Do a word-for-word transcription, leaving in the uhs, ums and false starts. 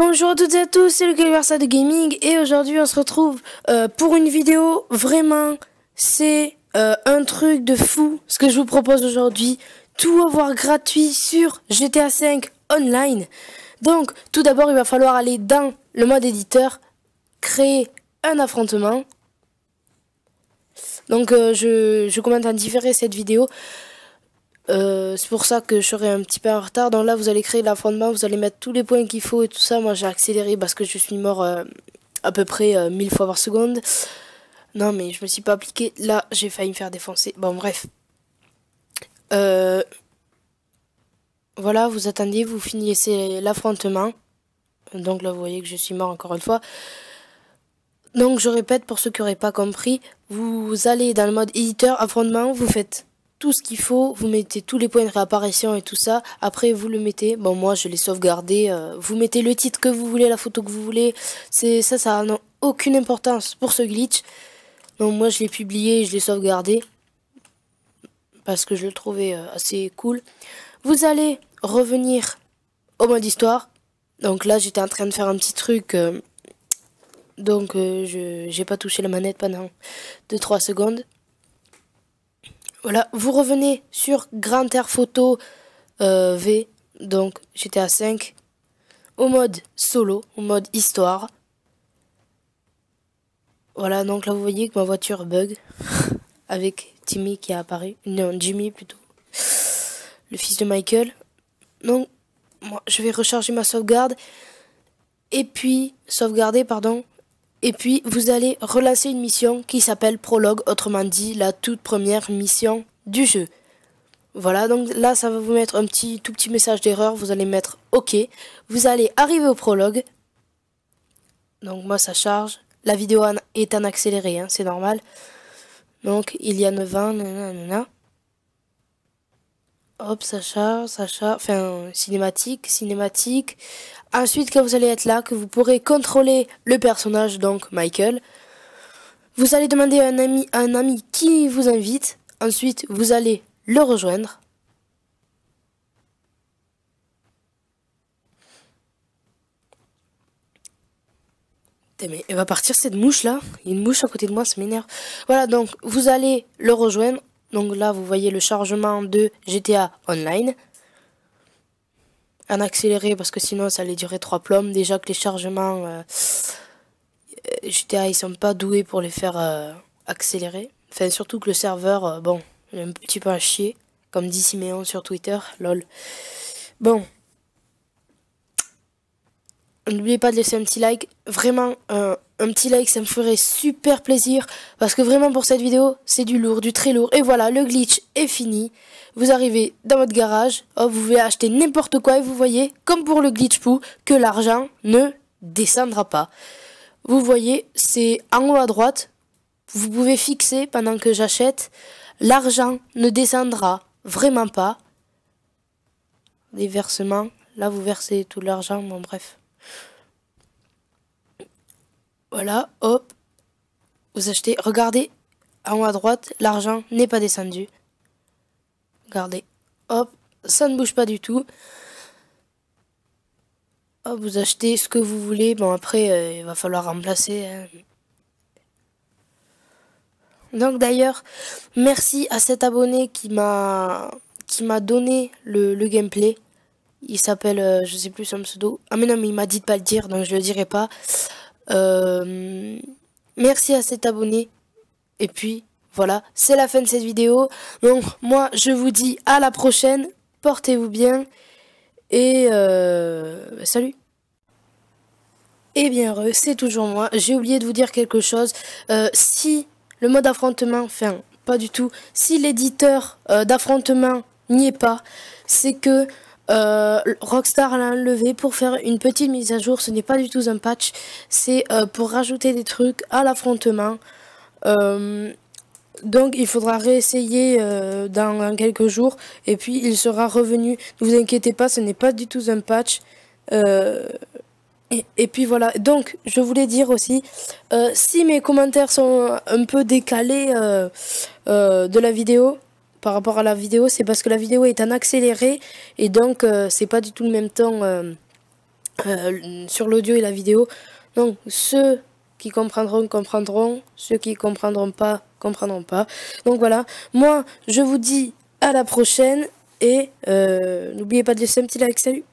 Bonjour à toutes et à tous, c'est le Galversa de Gaming et aujourd'hui on se retrouve euh, pour une vidéo, vraiment c'est euh, un truc de fou ce que je vous propose aujourd'hui, tout avoir gratuit sur G T A cinq Online. Donc tout d'abord il va falloir aller dans le mode éditeur, créer un affrontement. Donc euh, je, je commente en différé cette vidéo. Euh, c'est pour ça que je serai un petit peu en retard. Donc là vous allez créer l'affrontement, vous allez mettre tous les points qu'il faut et tout ça. Moi j'ai accéléré parce que je suis mort euh, à peu près euh, mille fois par seconde. Non mais je me suis pas appliqué. Là j'ai failli me faire défoncer. Bon bref. Euh, voilà, vous attendez, vous finissez l'affrontement. Donc là vous voyez que je suis mort encore une fois. Donc je répète pour ceux qui n'auraient pas compris. Vous allez dans le mode éditeur, affrontement, vous faites tout ce qu'il faut, vous mettez tous les points de réapparition et tout ça, après vous le mettez, bon moi je l'ai sauvegardé, euh, vous mettez le titre que vous voulez, la photo que vous voulez, c'est ça, ça n'a aucune importance pour ce glitch, donc moi je l'ai publié et je l'ai sauvegardé, parce que je le trouvais euh, assez cool. Vous allez revenir au mode histoire, donc là j'étais en train de faire un petit truc, euh, donc euh, je j'ai pas touché la manette pendant deux trois secondes. Voilà, vous revenez sur Grand Theft Auto euh, V, donc G T A cinq, au mode solo, au mode histoire. Voilà, donc là vous voyez que ma voiture bug, avec Timmy qui a apparu, non, Jimmy plutôt, le fils de Michael. Donc, moi je vais recharger ma sauvegarde, et puis, sauvegarder, pardon. Et puis, vous allez relancer une mission qui s'appelle Prologue, autrement dit, la toute première mission du jeu. Voilà, donc là, ça va vous mettre un petit tout petit message d'erreur. Vous allez mettre OK. Vous allez arriver au Prologue. Donc, moi, ça charge. La vidéo est en accéléré, hein, c'est normal. Donc, il y a neuf ans, nanana. Hop, ça charge, ça charge. Enfin, cinématique, cinématique. Ensuite, quand vous allez être là, que vous pourrez contrôler le personnage, donc Michael. Vous allez demander à un ami, à un ami qui vous invite. Ensuite, vous allez le rejoindre. Mais elle va partir cette mouche-là. Il y a une mouche à côté de moi, ça m'énerve. Voilà, donc vous allez le rejoindre. Donc là, vous voyez le chargement de G T A Online. En accéléré, parce que sinon, ça allait durer trois plombes. Déjà que les chargements euh, G T A, ils sont pas doués pour les faire euh, accélérer. Enfin, surtout que le serveur, euh, bon, il est un petit peu à chier. Comme dit Siméon sur Twitter, lol. Bon. N'oubliez pas de laisser un petit like. Vraiment, euh, un petit like, ça me ferait super plaisir. Parce que vraiment, pour cette vidéo, c'est du lourd, du très lourd. Et voilà, le glitch est fini. Vous arrivez dans votre garage. Oh, vous pouvez acheter n'importe quoi. Et vous voyez, comme pour le glitch pou, que l'argent ne descendra pas. Vous voyez, c'est en haut à droite. Vous pouvez fixer pendant que j'achète. L'argent ne descendra vraiment pas. Les versements. Là, vous versez tout l'argent. Bon, bref. Voilà, hop, vous achetez, regardez, en haut à droite, l'argent n'est pas descendu. Regardez, hop, ça ne bouge pas du tout. Hop, vous achetez ce que vous voulez, bon après, euh, il va falloir remplacer. Hein. Donc d'ailleurs, merci à cet abonné qui m'a qui m'a donné le, le gameplay. Il s'appelle, euh, je sais plus son pseudo. Ah mais non, mais il m'a dit de pas le dire, donc je le dirai pas. Euh, merci à cet abonné. Et puis voilà, c'est la fin de cette vidéo. Donc moi je vous dis à la prochaine. Portez-vous bien. Et euh, salut. Et bien heureux, c'est toujours moi. J'ai oublié de vous dire quelque chose. euh, Si le mode affrontement, enfin pas du tout, si l'éditeur euh, d'affrontement n'y est pas, c'est que Euh, Rockstar l'a enlevé pour faire une petite mise à jour. Ce n'est pas du tout un patch, c'est euh, pour rajouter des trucs à l'affrontement. Euh, donc il faudra réessayer euh, dans, dans quelques jours et puis il sera revenu. Ne vous inquiétez pas, ce n'est pas du tout un patch. Euh, et, et puis voilà. Donc je voulais dire aussi, euh, si mes commentaires sont un peu décalés euh, euh, de la vidéo. Par rapport à la vidéo, c'est parce que la vidéo est en accéléré et donc euh, c'est pas du tout le même temps euh, euh, sur l'audio et la vidéo. Donc ceux qui comprendront, comprendront. Ceux qui comprendront pas, comprendront pas. Donc voilà, moi je vous dis à la prochaine et euh, n'oubliez pas de laisser un petit like. Salut!